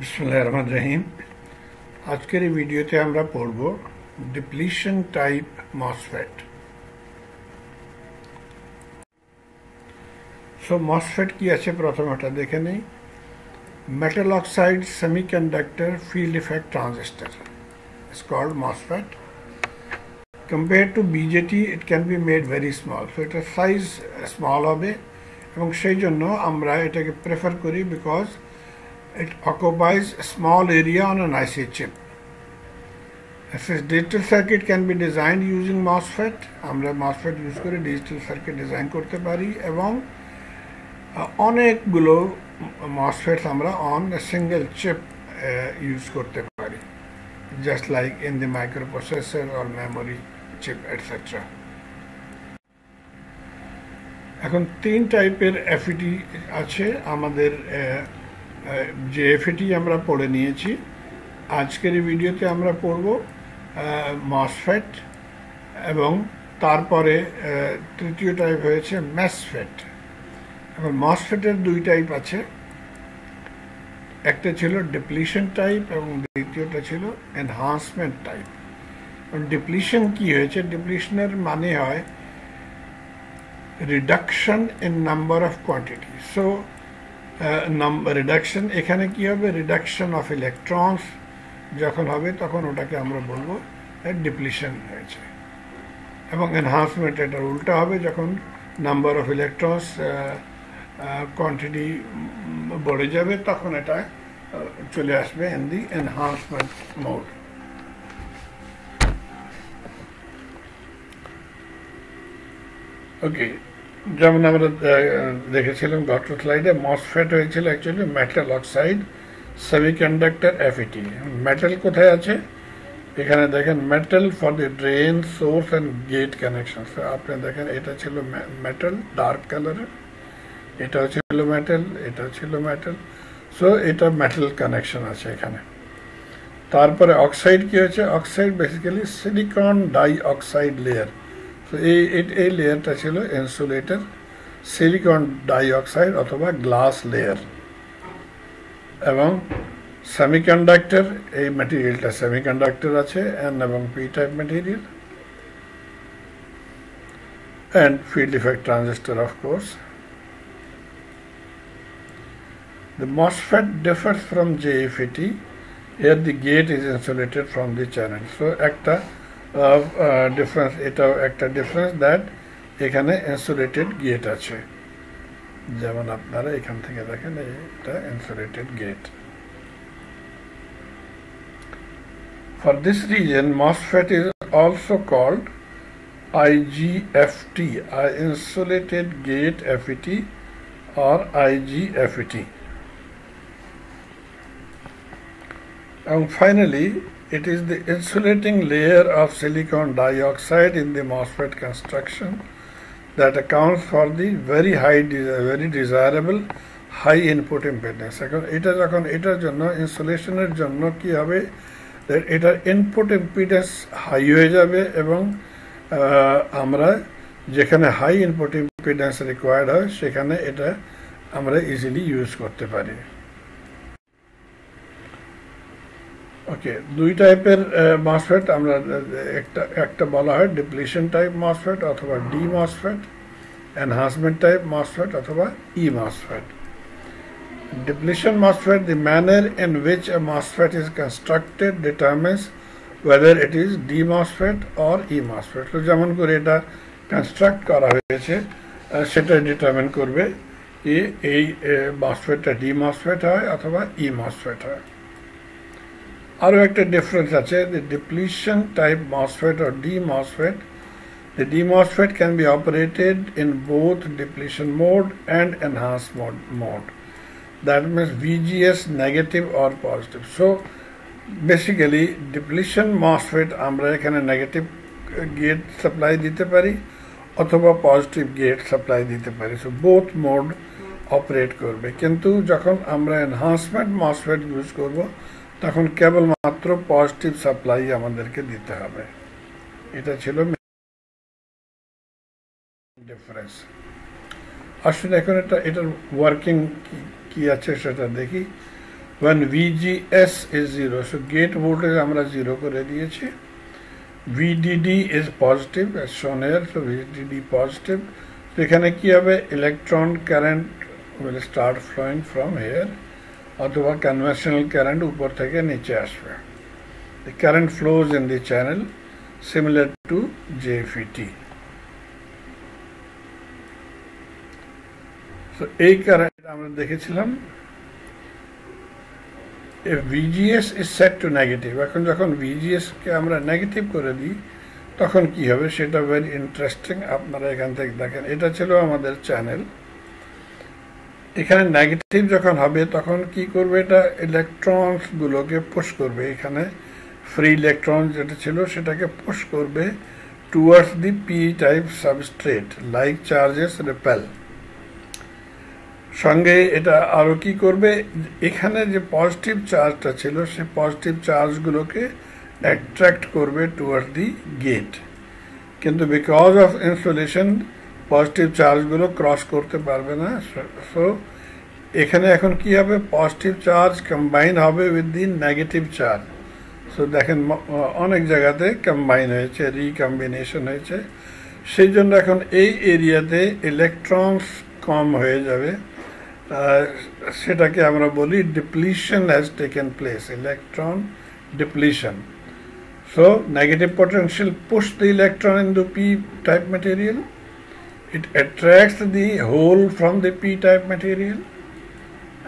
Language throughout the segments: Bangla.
बिस्मिल्लाहिर्रहमानिर्रहीम आजकल वीडियोते आमरा पढ़बो depletion type MOSFET. So MOSFET की अच्छे प्रथम हटा देखे नहीं metal oxide semiconductor field effect transistor is called MOSFET. Compared to BJT it can be made very small, so it has size small hobe ebong sei jonno amra etake prefer kori because it occupies a small area on an IC chip. As a digital circuit can be designed using MOSFET, amra MOSFET use kore digital circuit design korte pari ebong onek gulo MOSFETs amra on a single chip use korte pari, just like in the microprocessor or memory chip etc. এখন তিন টাইপের FET আছে আমাদের যে FET আমরা পড়ে নিয়েছি আজকের ভিডিওতে আমরা পড়ব MOSFET এবং তারপরে তৃতীয় টাইপ হয়েছে MESFET। এখন MOSFET এর দুই টাইপ আছে, একটা ছিল ডিপ্লিশন টাইপ এবং দ্বিতীয়টা ছিল এনহান্সমেন্ট টাইপ। ডিপ্লিশন কি হয়েছে? ডিপ্লিশনের মানে হয় reduction in number of quantity. So reduction এখানে কি হবে? রিডাকশন অফ ইলেকট্রনস যখন হবে তখন ওটাকে আমরা বলবো ডিপ্লিশন হয়েছে, এবং এনহান্সমেন্ট এটার উল্টা হবে, যখন নাম্বার অফ ইলেকট্রনস কোয়ান্টিটি बढ़े जाए तक एट चले आसबे in the enhancement mode. Okay जेमन आमरा देखेछिलाम गत स्लाइडे मॉसफेट हयेछिलो actually metal oxide semiconductor FET. Metal कोथाय आछे? एखाने देखें metal for the drain source and gate connection. आपनि देखें एटा छिलो मेटल डार्क कलर, এটা ছিল মেটাল, এটা ছিল মেটাল। সো এটা মেটাল কানেকশন আছে এখানে। তারপরে অক্সাইড কি হচ্ছে? Oxide basically silicon dioxide layer. So এই লেয়ারটা ছিল ইনসুলেটর সিলিকন ডাই অক্সাইড অথবা গ্লাস লেয়ার। এবং সেমিকন্ডাক্টর, এই ম্যাটেরিয়ালটা সেমিকন্ডাক্টর আছে এন এবং P type material and field effect transistor of course. The MOSFET differs from JFET. Here the gate is insulated from the channel. So acta of difference, eta acta difference that ekhane insulated gate ache, jemon apnara ekhan theke dekhen eta insulated gate. For this reason MOSFET is also called IGFT, insulated gate FET or IGFET. And finally, it is the insulating layer of silicon dioxide in the MOSFET construction that accounts for the very desirable high input impedance. Ekhon etar jonno insulationer jonno ki hobe that etar input impedance high hoye jabe ebong amra jekhane high input impedance required hoy shekhane eta amra easily use korte pari। Okay दुई टाइपर मॉसफेट আমরা একটা বলা হয় ডিপ্লিশন টাইপ মॉसफेट অথবা D MOSFET, enhancement type MOSFET অথবা E MOSFET. Depletion MOSFET the manner in which a MOSFET is constructed determines whether it is D MOSFET or E MOSFET। তো যেমন করে এটা কনস্ট্রাক্ট করা হয়েছে সেটা ডিটারমিন করবে যে এই মॉसफेटটা ডি মॉसफेट হয় অথবা ই মॉसफेट হয়। और एक डिफरेंस আছে the depletion type MOSFET or D MOSFET। The D MOSFET can be operated in both depletion mode and enhanced mode, that means VGS negative or positive। So basically depletion MOSFET আমরা এখানে negative gate supply দিতে পারি অথবা positive gate supply দিতে পারি। So both mode operate করবে, কিন্তু যখন আমরা enhancement MOSFET use করব তখন কেবলমাত্র পজিটিভ সাপ্লাই আমাদেরকে দিতে হবে। এটা ছিল ডিফারেন্স। আসলে এখন এটার ওয়ার্কিং কি আছে সেটা দেখি। when VGS is 0, so gate voltage amra 0 kore diyechi. VDD is positive as shown here, so VDD positive. So ekhane ki hobe electron current will start flowing from here, othoba conventional current upor theke niche ashbe. The current flows in the channel similar to JFET. So a current amra dekhechilam. If VGS is set to negative, এখন যখন VGS কে আমরা নেগেটিভ করে দিই তখন কি হবে সেটা very interesting. আপনারা এখান থেকে দেখেন, এটা ছিল আমাদের চ্যানেল, এখানে নেগেটিভ যখন হবে তখন কি করবে, এটা ইলেকট্রনস গুলোকে পুশ করবে, এখানে ফ্রি ইলেকট্রন যেটা ছিল সেটাকে পুশ করবে towards the p type substrate like charges repel. সঙ্গে এটা আরো কি করবে, এখানে যে পজিটিভ চার্জটা ছিল সেই পজিটিভ চার্জগুলোকে অ্যাট্রাক্ট করবে টুয়ার্ড দি গেট, কিন্তু বিকজ অফ ইনসুলেশন পজিটিভ চার্জগুলো ক্রস করতে পারবে না। সো এখানে এখন কি হবে, পজিটিভ চার্জ কম্বাইন হবে with the negative charge. So দেখেন অনেক জায়গাতে কম্বাইন হয়েছে, রিকম্বিনেশন হয়েছে, সেই জন্য এখন এই এরিয়াতে ইলেকট্রনস কম হয়ে যাবে, সেটাকে আমরা বলি depletion has taken place, electron depletion. So negative potential push the electron in the P type material, it attracts the hole from the P type material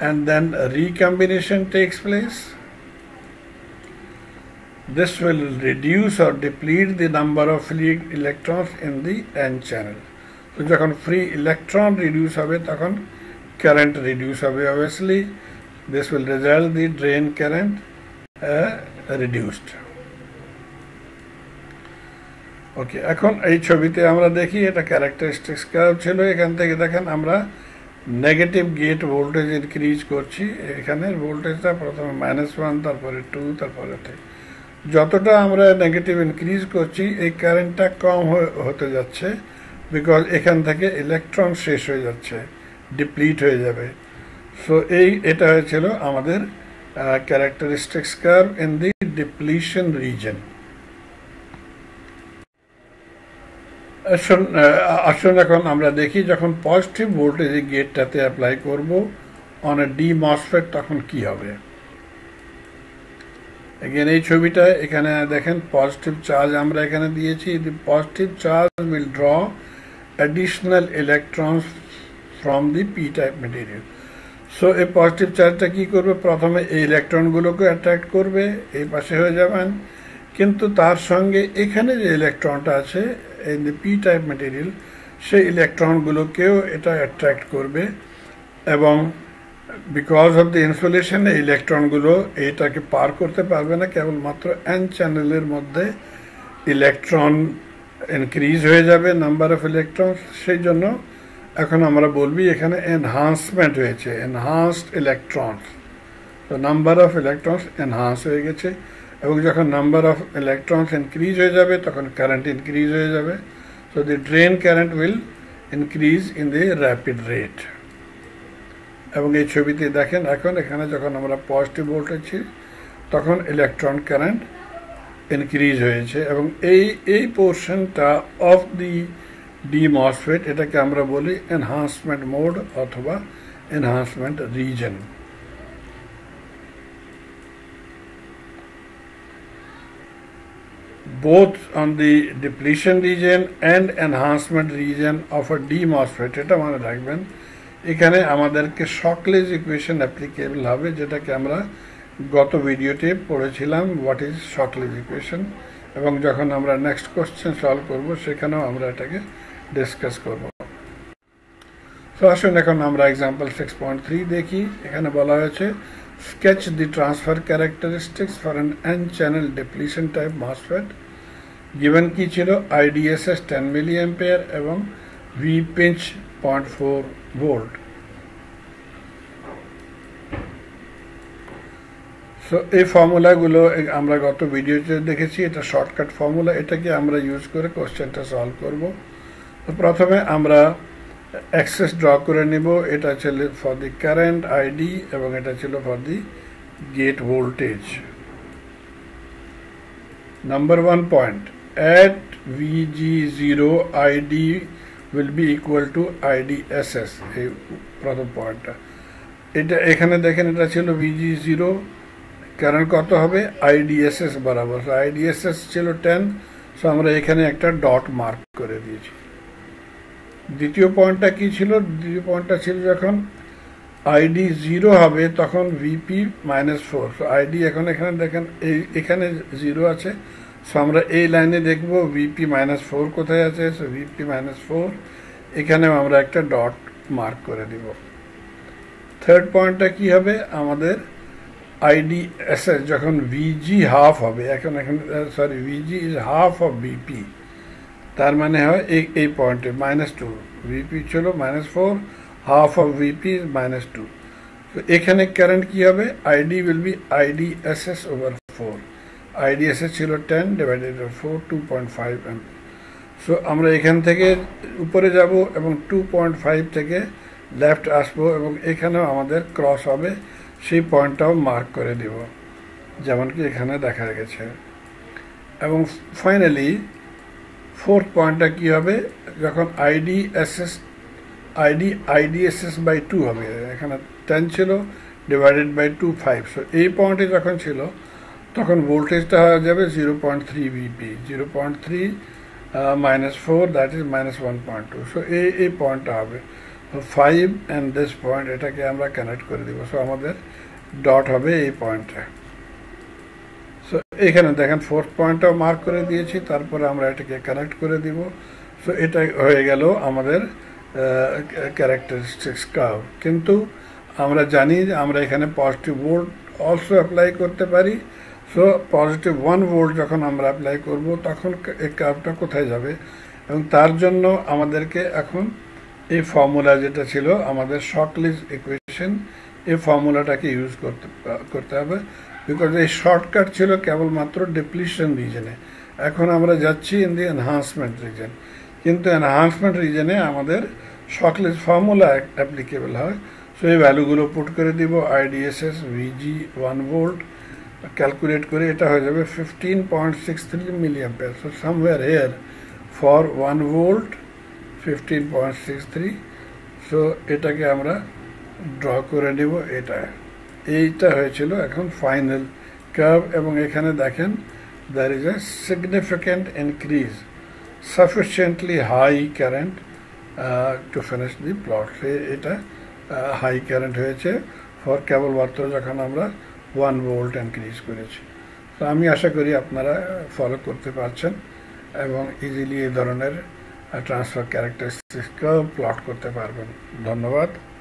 and then recombination takes place. This will reduce or deplete the number of free electrons in the N channel. তো যখন ফ্রি ইলেকট্রন রিডিউস হবে তখন current reduce away, obviously this will result the drain current reduced. Okay, এখন এই ছবিতে আমরা দেখি এটা characteristics curve ছিল, এখান থেকে দেখেন আমরা negative gate voltage increase করছি, এখানে voltageটা প্রথমে -1 তারপরে 2 তারপরে 3, যতটা আমরা negative increase করছি এই currentটা কম হতে যাচ্ছে because এখান থেকে electron শেষ হয়ে যাচ্ছে, ডিপ্লিট হয়ে যাবে। সো এই এটা হয়েছিল আমাদের characteristics curve in the depletion region. আসুন এখন আমরা দেখি যখন পজিটিভ ভোল্টেজ এই গেটটাতে অ্যাপ্লাই করব অন এ ডি মসফেট তখন কি হবে। এগেন এই ছবিটা এখানে দেখেন পজিটিভ চার্জ আমরা এখানে দিয়েছি, the positive charge will draw additional electrons from the p-type material. So a positive charge ta ki korbe, prothome ei electron gulo ke attract korbe, ei pashe hoye jaben, kintu tar songe ekhane je electron ta ache in the p-type material she electron gulo keo eta attract korbe, ebong because of the insulation ei electron gulo eta ke par korte parbe na, kebol matro n channel er moddhe electron increase hoye jabe number of electrons, shei jonno এখন আমরা বলবি এখানে এনহান্সমেন্ট হয়েছে, এনহান্সড ইলেকট্রনস, তো নাম্বার অফ ইলেকট্রনস এনহান্স হয়ে গেছে, এবং যখন নাম্বার অফ ইলেকট্রনস ইনক্রিজ হয়ে যাবে তখন কারেন্ট ইনক্রিজ হয়ে যাবে। So the drain current will increase in the rapid rate. এবং এই ছবিতে দেখেন এখন এখানে যখন আমরা পজিটিভ ভোল্টেছি তখন ইলেকট্রন কারেন্ট ইনক্রিজ হয়েছে, এবং এই পোর্শনটা অফ দি ডি মসফেট এটাকে আমরা বলি এনহান্সমেন্ট মোড অথবা enhancement region. Both on the depletion region and enhancement region of a D MOSFET, এটা মনে রাখবেন এখানে আমাদেরকে শকলেজ ইকুয়েশন অ্যাপ্লিকেবল হবে, যেটাকে আমরা গত ভিডিওতে পড়েছিলাম হোয়াট ইজ শকলেজ ইকুয়েশন, এবং যখন আমরা নেক্সট কোশ্চেন সলভ করব সেখানেও আমরা এটাকে ডিসকাস করব। সো আসুন এখন আমরা এক্সাম্পল 6.3 দেখি। এখানে বলা হয়েছে sketch the transfer characteristics for an N channel depletion type MOSFET. Given কি ছিল, আইডিএসএস 10 মিলি অ্যাম্পিয়ার এবং ভি পিঞ্চ 0.4 ভোল্ট। সো এই ফর্মুলাগুলো আমরা গত ভিডিওতে দেখেছি, এটা শর্টকাট ফর্মুলা, এটাকে আমরা ইউজ করে কোশ্চেনটা সলভ করবো। তো প্রথমে আমরা অ্যাক্সেস ড্র করে নেব, এটা ছিল ফর দি কারেন্ট আইডি এবং এটা ছিল for the gate voltage. Number 1 point, at VG0 ID will be equal to IDSS. এই প্রথম পয়েন্টটা, এটা এখানে দেখেন এটা ছিল VG0, কারেন্ট কত হবে IDSS বরাবর, IDSS ছিল 10, সো আমরা এখানে একটা ডট মার্ক করে দিয়েছি। দ্বিতীয় পয়েন্টটা কি ছিল? দ্বিতীয় পয়েন্টটা ছিল যখন ID 0 হবে তখন VP -4, সো ID এখন এখানে দেখেন এখানে 0 আছে, সো আমরা এই লাইনে দেখব VP -4 কোথায় আছে, সো VP -4 এখানে আমরা একটা ডট মার্ক করে দিব। থার্ড পয়েন্টটা কি হবে আমাদের IDSS যখন VG 1/2 হবে, এখন এখন sorry VG is 1/2 of VP, তার মানে হয় এই পয়েন্টে -2, VP ছিল -4, 1/2 অফ VP is -2, তো এখানে কারেন্ট কি হবে ID will be IDSS/4, IDSS ছিল 10/4, 2.5 amp, সো আমরা এখান থেকে উপরে যাব এবং 2.5 থেকে লেফট আসবো এবং এখানেও আমাদের ক্রস হবে, সেই পয়েন্টটাও মার্ক করে দেব যেমন কি এখানে দেখা গেছে। এবং ফাইনালি ফোর্থ পয়েন্টটা কি হবে যখন IDSS/2 হবে, এখানে 10 ছিল /2, 5, সো এই পয়েন্টে যখন ছিল তখন ভোল্টেজটা হয়ে যাবে 0.3 VP, 0.3 - 4, দ্যাট ইজ -1.2, সো এই পয়েন্টটা হবে 5 অ্যান্ড দিস পয়েন্ট, এটাকে আমরা কানেক্ট করে দেবো, সো আমাদের ডট হবে এই পয়েন্টটা। সো এখানে দেখেন ফোর্থ পয়েন্টটাও মার্ক করে দিয়েছি, তারপরে আমরা এটাকে কানেক্ট করে দিব, সো এটা হয়ে গেল আমাদের ক্যারেক্টারিস্টিক্স কার্ভ। কিন্তু আমরা জানি যে আমরা এখানে পজিটিভ ভোল্ট অলসো অ্যাপ্লাই করতে পারি, সো পজিটিভ 1 ভোল্ট যখন আমরা অ্যাপ্লাই করব তখন এই কার্ভটা কোথায় যাবে, এবং তার জন্য আমাদেরকে এখন এই ফর্মুলা যেটা ছিল আমাদের শর্টলিস্ট ইকুয়েশন, এই ফর্মুলাটাকে ইউজ করতে হবে, বিকজ এই শর্টকাট ছিল কেবলমাত্র ডিপ্লিশন রিজনে, এখন আমরা যাচ্ছি ইন দি এনহান্সমেন্ট রিজন, কিন্তু এনহান্সমেন্ট রিজনে আমাদের শর্টলিস্ট ফর্মুলা অ্যাপ্লিকেবল হয়, সো এই ভ্যালুগুলো পুট করে দিব IDSS VG 1 ভোল্ট ক্যালকুলেট করে, এটা হয়ে যাবে 15.63 mA, so somewhere here for 1 volt 15.63, so এটাকে আমরা ড্র করে নেব। এইটা হয়েছিল এখন ফাইনাল কার্ভ, এবং এখানে দেখেন there is a significant increase, sufficiently high current to finish the plot, এটা হাই কারেন্ট হয়েছে ফর কেবলমাত্র যখন আমরা 1 ভোল্ট ইনক্রিজ করেছি। তো আমি আশা করি আপনারা ফলো করতে পারছেন এবং ইজিলি এই ধরনের ট্রান্সফার ক্যারেক্টারিস্টিক্স প্লট করতে পারবেন। ধন্যবাদ।